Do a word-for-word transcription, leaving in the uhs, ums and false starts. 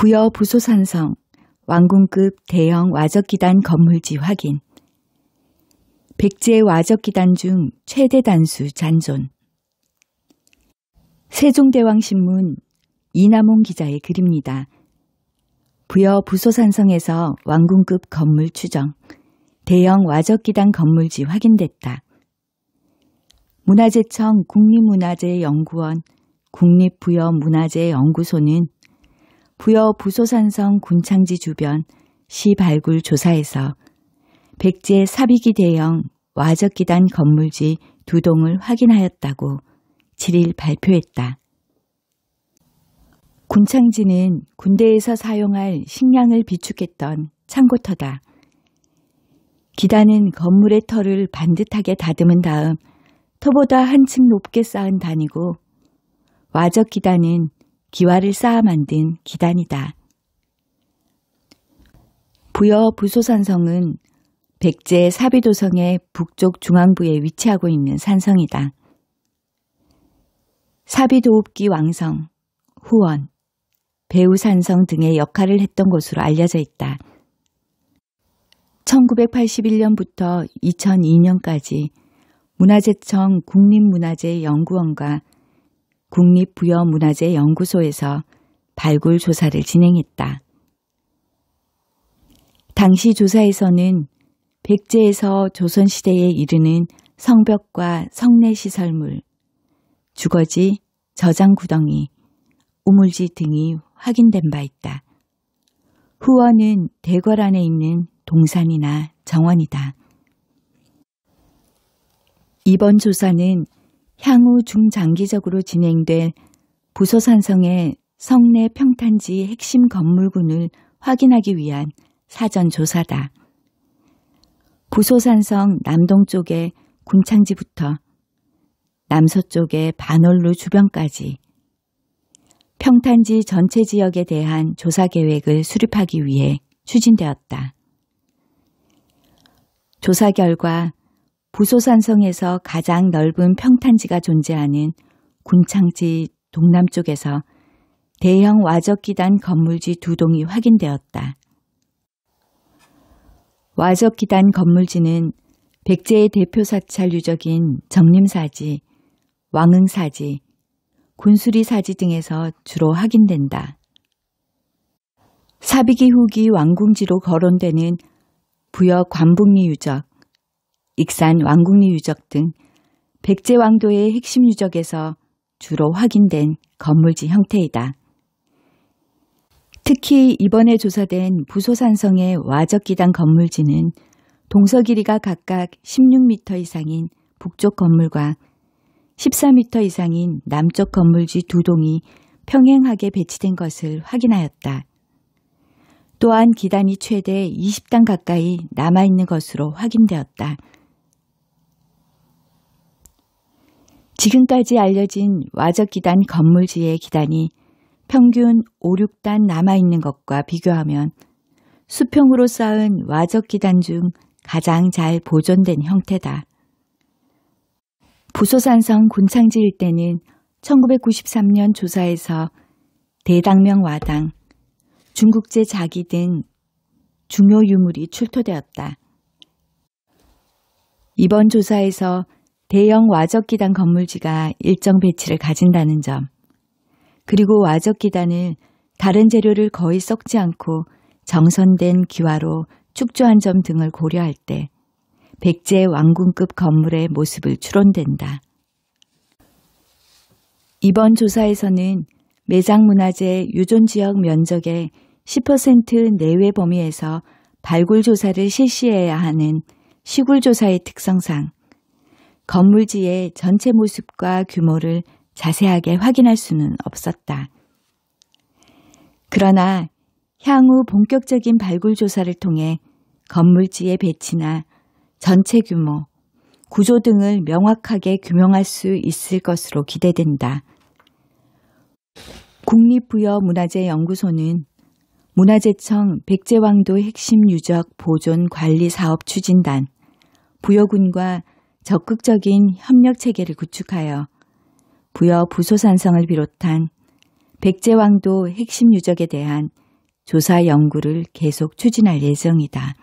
부여 부소산성 왕궁급 대형 와적기단 건물지 확인. 백제 와적기단 중 최대 단수 잔존. 세종대왕신문 이남홍 기자의 글입니다. 부여 부소산성에서 왕궁급 건물 추정, 대형 와적기단 건물지 확인됐다. 문화재청 국립문화재연구원 국립부여문화재연구소는 부여 부소산성 군창지 주변 시 발굴 조사에서 백제 삽입기 대형 와적기단 건물지 두 동을 확인하였다고 칠일 발표했다. 군창지는 군대에서 사용할 식량을 비축했던 창고터다. 기단은 건물의 털을 반듯하게 다듬은 다음 터보다 한층 높게 쌓은 단이고, 와적기단은 기와를 쌓아 만든 기단이다. 부여 부소산성은 백제 사비도성의 북쪽 중앙부에 위치하고 있는 산성이다. 사비도읍기 왕성, 후원, 배우산성 등의 역할을 했던 것으로 알려져 있다. 천구백팔십일 년부터 이천이 년까지 문화재청 국립문화재연구원과 국립부여문화재연구소에서 발굴 조사를 진행했다. 당시 조사에서는 백제에서 조선시대에 이르는 성벽과 성내시설물, 주거지, 저장구덩이, 우물지 등이 확인된 바 있다. 후원은 대궐 안에 있는 동산이나 정원이다. 이번 조사는 향후 중장기적으로 진행될 부소산성의 성내 평탄지 핵심 건물군을 확인하기 위한 사전 조사다. 부소산성 남동쪽의 군창지부터 남서쪽의 반월루 주변까지 평탄지 전체 지역에 대한 조사 계획을 수립하기 위해 추진되었다. 조사 결과 부소산성에서 가장 넓은 평탄지가 존재하는 군창지 동남쪽에서 대형 와적기단 건물지 두 동이 확인되었다. 와적기단 건물지는 백제의 대표 사찰 유적인 정림사지, 왕흥사지, 군수리사지 등에서 주로 확인된다. 사비기 후기 왕궁지로 거론되는 부여 관북리 유적, 익산 왕궁리 유적 등 백제 왕도의 핵심 유적에서 주로 확인된 건물지 형태이다. 특히 이번에 조사된 부소산성의 와적기단 건물지는 동서 길이가 각각 십육 미터 이상인 북쪽 건물과 십사 미터 이상인 남쪽 건물지 두 동이 평행하게 배치된 것을 확인하였다. 또한 기단이 최대 이십 단 가까이 남아있는 것으로 확인되었다. 지금까지 알려진 와적기단 건물지의 기단이 평균 오, 육 단 남아있는 것과 비교하면 수평으로 쌓은 와적기단 중 가장 잘 보존된 형태다. 부소산성 군창지 일대는 천구백구십삼 년 조사에서 대당명 와당, 중국제 자기 등 중요 유물이 출토되었다. 이번 조사에서 대형 와적기단 건물지가 일정 배치를 가진다는 점, 그리고 와적기단을 다른 재료를 거의 섞지 않고 정선된 기와로 축조한 점 등을 고려할 때 백제 왕궁급 건물의 모습을 추론된다. 이번 조사에서는 매장문화재 유존지역 면적의 십 퍼센트 내외 범위에서 발굴 조사를 실시해야 하는 시굴조사의 특성상 건물지의 전체 모습과 규모를 자세하게 확인할 수는 없었다. 그러나 향후 본격적인 발굴 조사를 통해 건물지의 배치나 전체 규모, 구조 등을 명확하게 규명할 수 있을 것으로 기대된다. 국립부여문화재연구소는 문화재청 백제왕도 핵심 유적 보존 관리 사업 추진단, 부여군과 적극적인 협력 체계를 구축하여 부여 부소산성을 비롯한 백제왕도 핵심 유적에 대한 조사 연구를 계속 추진할 예정이다.